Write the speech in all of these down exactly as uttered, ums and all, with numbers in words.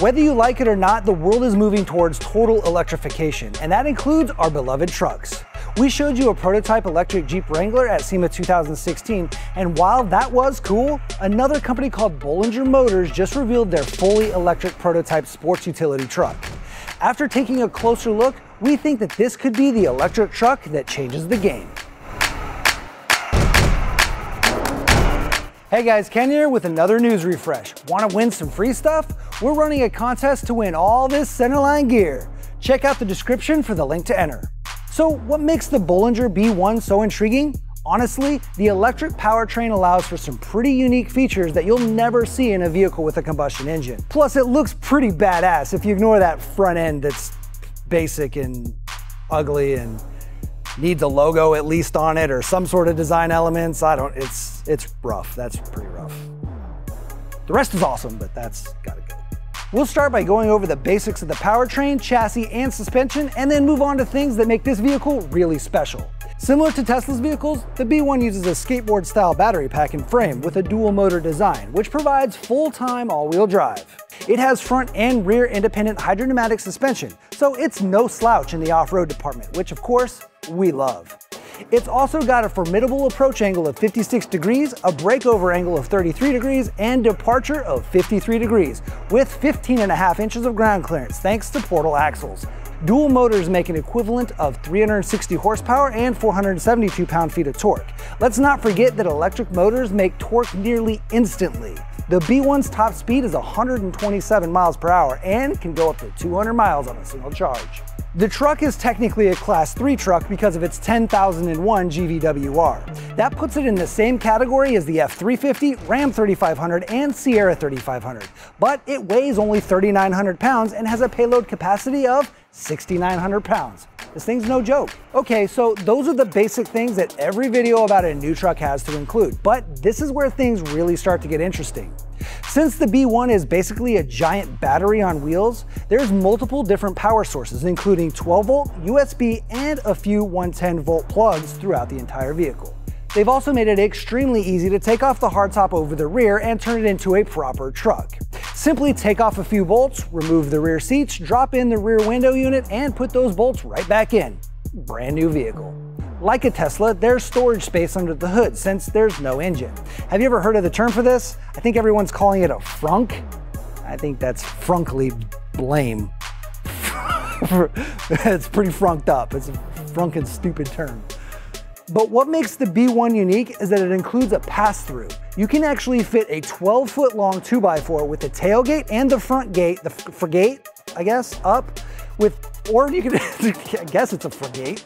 Whether you like it or not, the world is moving towards total electrification, and that includes our beloved trucks. We showed you a prototype electric Jeep Wrangler at SEMA two thousand sixteen, and while that was cool, another company called Bollinger Motors just revealed their fully electric prototype sports utility truck. After taking a closer look, we think that this could be the electric truck that changes the game. Hey guys, Ken here with another news refresh. Want to win some free stuff? We're running a contest to win all this Centerline gear. Check out the description for the link to enter. So what makes the Bollinger B one so intriguing? Honestly, the electric powertrain allows for some pretty unique features that you'll never see in a vehicle with a combustion engine. Plus, it looks pretty badass if you ignore that front end that's basic and ugly and needs a logo at least on it or some sort of design elements. I don't, it's, it's rough. That's pretty rough. The rest is awesome, but that's gotta go. We'll start by going over the basics of the powertrain, chassis, and suspension, and then move on to things that make this vehicle really special. Similar to Tesla's vehicles, the B one uses a skateboard-style battery pack and frame with a dual-motor design, which provides full-time all-wheel drive. It has front and rear independent hydrodynamic suspension, so it's no slouch in the off-road department, which of course, we love. It's also got a formidable approach angle of fifty-six degrees, a breakover angle of thirty-three degrees, and departure of fifty-three degrees, with fifteen and a half inches of ground clearance thanks to portal axles. Dual motors make an equivalent of three hundred sixty horsepower and four hundred seventy-two pound-feet of torque. Let's not forget that electric motors make torque nearly instantly. The B one's top speed is one hundred twenty-seven miles per hour and can go up to two hundred miles on a single charge. The truck is technically a class three truck because of its ten thousand one G V W R. That puts it in the same category as the F three fifty, Ram thirty-five hundred, and Sierra thirty-five hundred, but it weighs only thirty-nine hundred pounds and has a payload capacity of sixty-nine hundred pounds. This thing's no joke. Okay, so those are the basic things that every video about a new truck has to include, but this is where things really start to get interesting. Since the B one is basically a giant battery on wheels, there's multiple different power sources, including twelve volt, U S B, and a few one ten volt plugs throughout the entire vehicle. They've also made it extremely easy to take off the hardtop over the rear and turn it into a proper truck. Simply take off a few bolts, remove the rear seats, drop in the rear window unit, and put those bolts right back in. Brand new vehicle. Like a Tesla, there's storage space under the hood since there's no engine. Have you ever heard of the term for this? I think everyone's calling it a frunk. I think that's frunkly lame. It's pretty frunked up. It's a frunkin' stupid term. But what makes the B one unique is that it includes a pass-through. You can actually fit a twelve foot long two by four with the tailgate and the front gate, the frigate, I guess, up with, or you can, I guess it's a frigate,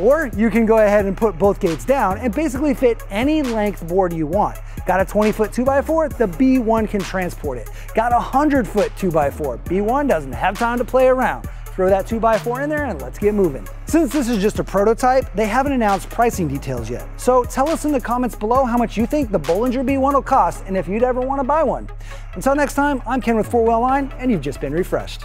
or you can go ahead and put both gates down and basically fit any length board you want. Got a twenty foot two by four? The B one can transport it. Got a one hundred foot two by four? B one doesn't have time to play around. Throw that two by four in there and let's get moving. Since this is just a prototype, they haven't announced pricing details yet. So tell us in the comments below how much you think the Bollinger B one will cost and if you'd ever want to buy one. Until next time, I'm Ken with four wheel online, and you've just been refreshed.